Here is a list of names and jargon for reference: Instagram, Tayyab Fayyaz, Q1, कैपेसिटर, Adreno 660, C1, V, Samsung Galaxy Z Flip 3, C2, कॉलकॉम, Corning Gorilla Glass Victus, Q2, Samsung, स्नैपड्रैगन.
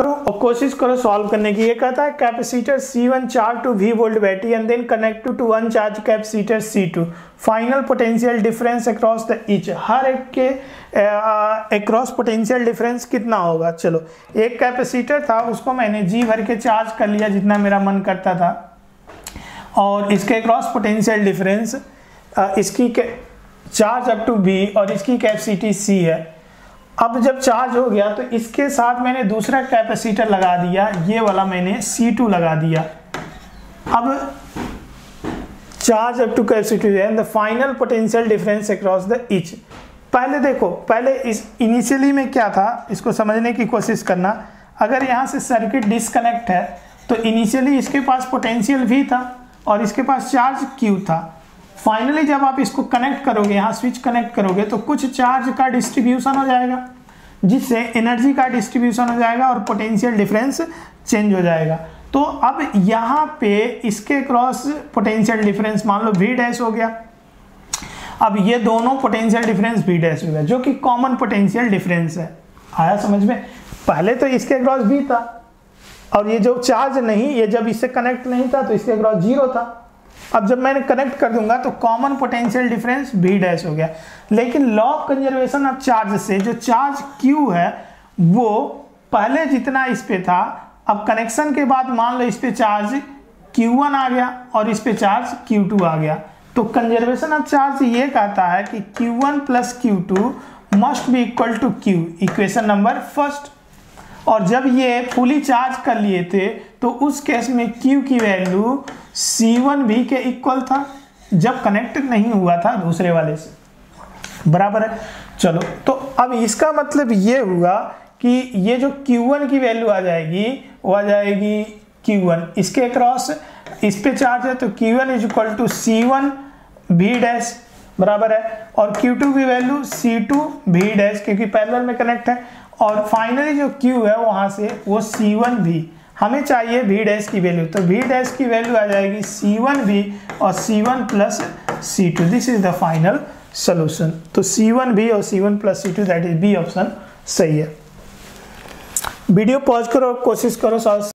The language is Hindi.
करो और कोशिश करो सॉल्व करने की। ये कहता है कैपेसिटर C1 charge to V volt battery and then connected to one charge कैपेसिटर C2, final potential difference across the each, हर एक के अक्रॉस पोटेंशियल डिफरेंस कितना होगा। चलो एक कैपेसिटर था उसको मैंने जी भर के चार्ज कर लिया जितना मेरा मन करता था, और इसके अक्रॉस पोटेंशियल डिफरेंस इसकी चार्ज अप टू B और इसकी कैपेसिटी C है। अब जब चार्ज हो गया तो इसके साथ मैंने दूसरा कैपेसिटर लगा दिया, ये वाला मैंने C2 लगा दिया। अब charge up to capacity and the final potential difference across the each. पहले देखो, पहले इस इनिशियली में क्या था इसको समझने की कोशिश करना। अगर यहाँ से सर्किट डिस्कनेक्ट है तो इनिशियली इसके पास पोटेंशियल V था और इसके पास चार्ज Q था। फाइनली जब आप इसको कनेक्ट करोगे, यहाँ स्विच कनेक्ट करोगे तो कुछ चार्ज का डिस्ट्रीब्यूशन हो जाएगा जिससे एनर्जी का डिस्ट्रीब्यूशन हो जाएगा और पोटेंशियल डिफरेंस चेंज हो जाएगा। तो अब यहाँ पे इसके क्रॉस पोटेंशियल डिफरेंस मान लो V डैश हो गया। अब ये दोनों पोटेंशियल डिफरेंस V डैश हो गया जो कि कॉमन पोटेंशियल डिफरेंस है। आया समझ में? पहले तो इसके क्रॉस V था और ये जो चार्ज नहीं, ये जब इससे कनेक्ट नहीं था तो इसके क्रॉस 0 था। अब जब मैंने कनेक्ट कर दूंगा तो common potential difference V dash हो गया। लेकिन law of conservation of charge से जो चार्ज Q है वो पहले जितना इस पे था, अब कनेक्शन के बाद मान लो इस पे चार्ज Q1 आ गया और इस पे चार्ज Q2 आ गया। तो कंजर्वेशन ऑफ चार्ज ये कहता है कि Q1 plus Q2 must be equal to Q, equation number first. और जब ये फुली चार्ज कर लिए थे तो उस केस में Q की वैल्यू C1 V के इक्वल था जब कनेक्ट नहीं हुआ था दूसरे वाले से, बराबर है। चलो तो अब इसका मतलब ये हुआ कि ये जो Q1 की वैल्यू आ जाएगी वो आ जाएगी Q1, इसके क्रॉस इस पे चार्ज है तो Q1 is equal to C1 V dash, बराबर है। और Q2 की वैल्यू C2 V डैश क्योंकि पैरेलल में कनेक्ट है। और फाइनली जो Q है वहाँ से वो C1 V, हमें चाहिए V डैश की वैल्यू, तो V डैश की वैल्यू आ जाएगी C1 V और C1 plus C2। This is the final solution. तो C1 V और C1 plus C2 that is B option सही है। वीडियो पॉज करो और कोशिश करो